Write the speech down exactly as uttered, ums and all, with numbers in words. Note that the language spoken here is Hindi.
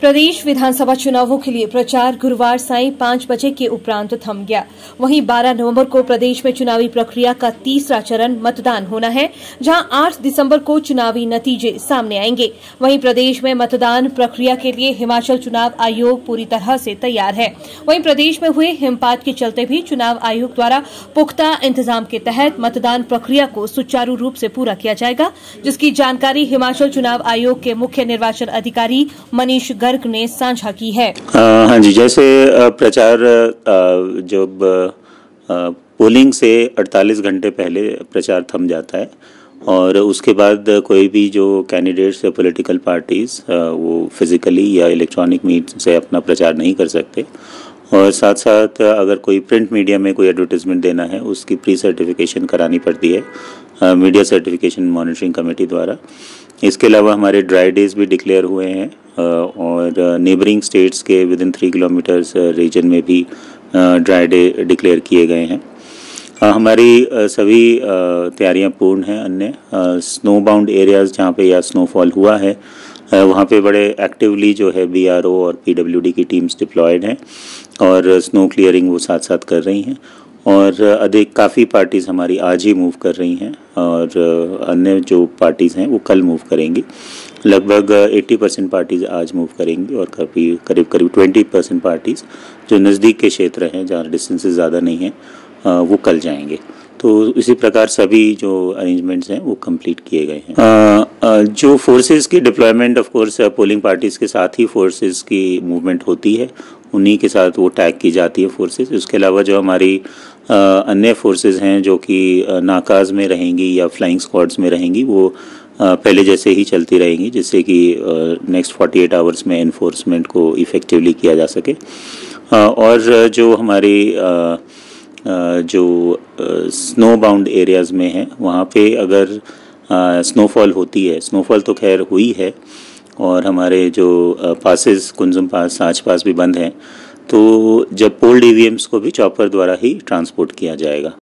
प्रदेश विधानसभा चुनावों के लिए प्रचार गुरुवार साय पाँच बजे के उपरांत थम गया। वहीं बारह नवंबर को प्रदेश में चुनावी प्रक्रिया का तीसरा चरण मतदान होना है, जहां आठ दिसंबर को चुनावी नतीजे सामने आएंगे। वहीं प्रदेश में मतदान प्रक्रिया के लिए हिमाचल चुनाव आयोग पूरी तरह से तैयार है। वहीं प्रदेश में हुए हिमपात के चलते भी चुनाव आयोग द्वारा पुख्ता इंतजाम के तहत मतदान प्रक्रिया को सुचारू रूप से पूरा किया जाएगा, जिसकी जानकारी हिमाचल चुनाव आयोग के मुख्य निर्वाचन अधिकारी मनीष गर्ग ने साझा की है। आ, हाँ जी, जैसे प्रचार जब पोलिंग से अड़तालीस घंटे पहले प्रचार थम जाता है और उसके बाद कोई भी जो कैंडिडेट्स या पॉलिटिकल पार्टीज़ वो फिज़िकली या इलेक्ट्रॉनिक मीडिया से अपना प्रचार नहीं कर सकते, और साथ साथ अगर कोई प्रिंट मीडिया में कोई एडवर्टीज़मेंट देना है उसकी प्री सर्टिफिकेशन करानी पड़ती है मीडिया सर्टिफिकेशन मॉनिटरिंग कमेटी द्वारा। इसके अलावा हमारे ड्राई डेज भी डिक्लेयर हुए हैं और नेबरिंग स्टेट्स के विदिन थ्री किलोमीटर्स रीजन में भी ड्राई डे डिक्लेयर किए गए हैं। हमारी सभी तैयारियां पूर्ण हैं। अन्य स्नो बाउंड एरियाज़ जहाँ पे या स्नोफॉल हुआ है वहाँ पे बड़े एक्टिवली जो है बी आर ओ और पी डब्ल्यू डी की टीम्स डिप्लॉयड हैं और स्नो क्लियरिंग वो साथ साथ कर रही हैं, और अधिक काफ़ी पार्टीज़ हमारी आज ही मूव कर रही हैं और अन्य जो पार्टीज़ हैं वो कल मूव करेंगी। लगभग अस्सी परसेंट पार्टीज़ आज मूव करेंगी और करीब करीब करीब बीस परसेंट पार्टीज़ जो नज़दीक के क्षेत्र हैं जहाँ डिस्टेंसेस ज़्यादा नहीं हैं वो कल जाएंगे। तो इसी प्रकार सभी जो अरेंजमेंट्स हैं वो कंप्लीट किए गए हैं। जो फोर्सेस की deployment of course polling parties के साथ ही फोर्सेस की मूवमेंट होती है, उन्हीं के साथ वो टैग की जाती है फोर्सेस। उसके अलावा जो हमारी अन्य फोर्सेस हैं जो कि नाकाज में रहेंगी या फ्लाइंग स्क्वाड्स में रहेंगी वो पहले जैसे ही चलती रहेंगी, जिससे कि नेक्स्ट अड़तालीस आवर्स में इन्फोर्समेंट को इफ़ेक्टिवली किया जा सके। और जो हमारी जो स्नो बाउंड एरियाज़ में है वहाँ पे अगर स्नोफॉल होती है, स्नोफॉल तो खैर हुई है और हमारे जो पासेस कुंजुम पास सांच पास भी बंद हैं, तो जब पोल्ड ई वी एम्स को भी चॉपर द्वारा ही ट्रांसपोर्ट किया जाएगा।